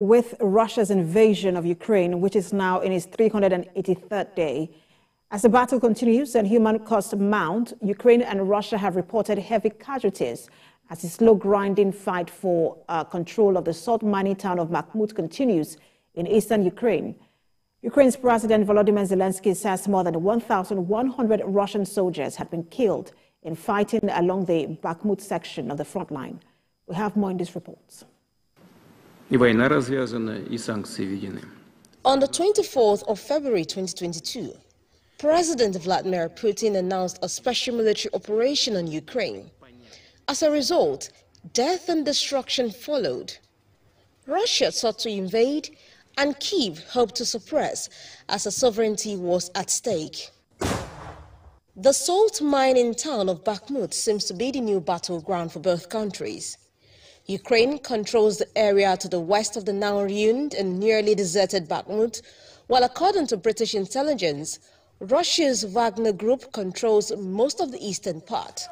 with Russia's invasion of Ukraine, which is now in its 383rd day. As the battle continues and human costs mount, Ukraine and Russia have reported heavy casualties as the slow-grinding fight for control of the salt mining town of Bakhmut continues in eastern Ukraine. Ukraine's President Volodymyr Zelenskyy says more than 1,100 Russian soldiers have been killed in fighting along the Bakhmut section of the front line. We have more in this report. On the 24th of February 2022, President Vladimir Putin announced a special military operation on Ukraine. As a result, death and destruction followed. Russia sought to invade, and Kyiv hoped to suppress, as her sovereignty was at stake. The salt mining town of Bakhmut seems to be the new battleground for both countries. Ukraine controls the area to the west of the now ruined and nearly deserted Bakhmut, while according to British intelligence, Russia's Wagner group controls most of the eastern part.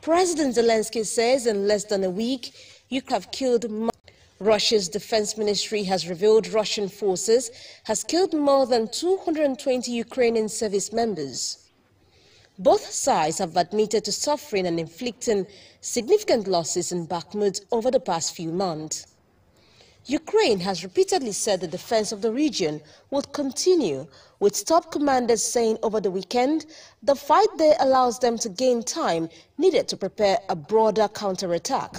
President Zelenskyy says in less than a week, you have killed more. Russia's defense ministry has revealed Russian forces has killed more than 220 Ukrainian service members. Both sides have admitted to suffering and inflicting significant losses in Bakhmut over the past few months. Ukraine has repeatedly said the defense of the region would continue, with top commanders saying over the weekend the fight there allows them to gain time needed to prepare a broader counterattack.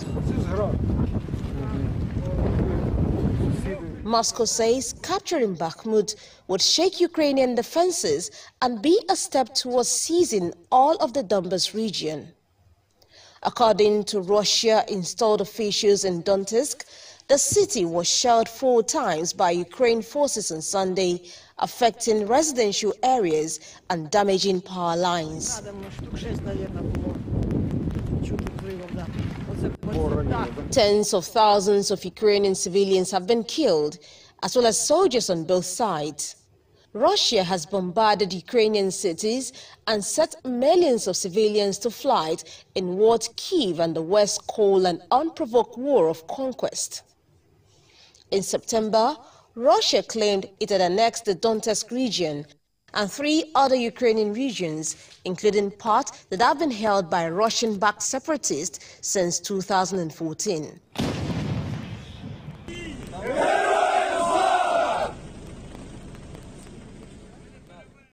Moscow says capturing Bakhmut would shake Ukrainian defenses and be a step towards seizing all of the Donbas region. According to Russia-installed officials in Donetsk, the city was shelled 4 times by Ukraine forces on Sunday, affecting residential areas and damaging power lines. Tens of thousands of Ukrainian civilians have been killed, as well as soldiers on both sides. Russia has bombarded Ukrainian cities and set millions of civilians to flight in what Kyiv and the West call an unprovoked war of conquest. In September, Russia claimed it had annexed the Donetsk region and 3 other Ukrainian regions, including parts that have been held by Russian-backed separatists since 2014.